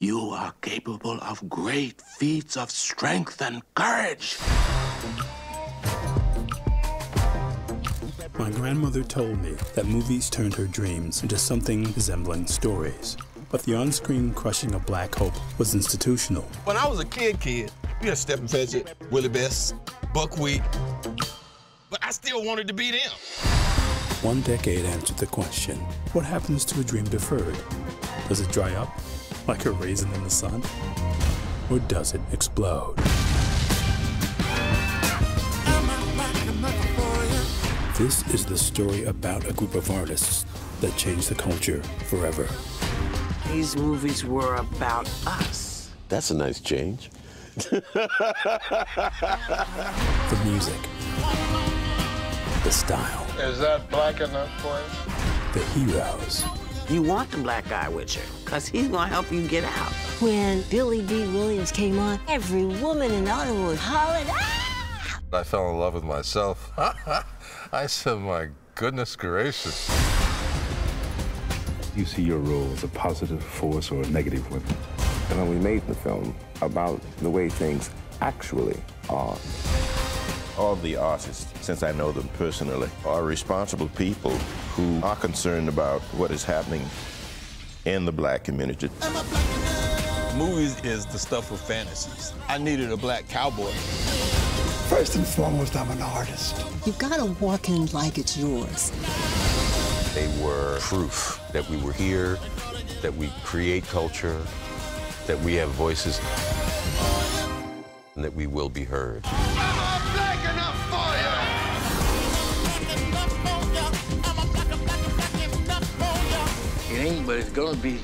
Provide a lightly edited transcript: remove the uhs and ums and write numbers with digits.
You are capable of great feats of strength and courage. My grandmother told me that movies turned her dreams into something resembling stories. But the on-screen crushing of black hope was institutional. When I was a kid, we had Stepin Fetchit, Willie Best, Buckwheat, but I still wanted to be them. One decade answered the question, what happens to a dream deferred? Does it dry up, like a raisin in the sun? Or does it explode? This is the story about a group of artists that changed the culture forever. These movies were about us. That's a nice change. The music. The style. Is that black enough for you? The heroes. You want the black guy with you, because he's going to help you get out. When Billy Dee Williams came on, every woman in Hollywood hollered, ah! I fell in love with myself. I said, my goodness gracious. You see your role as a positive force or a negative one. And when we made the film about the way things actually are. All the artists, since I know them personally, are responsible people who are concerned about what is happening in the black community. Movies is the stuff of fantasies. I needed a black cowboy. First and foremost, I'm an artist. You've got to walk in like it's yours. They were proof that we were here, that we create culture, that we have voices, and that we will be heard. I'm black enough for you! It ain't, but it's gonna be.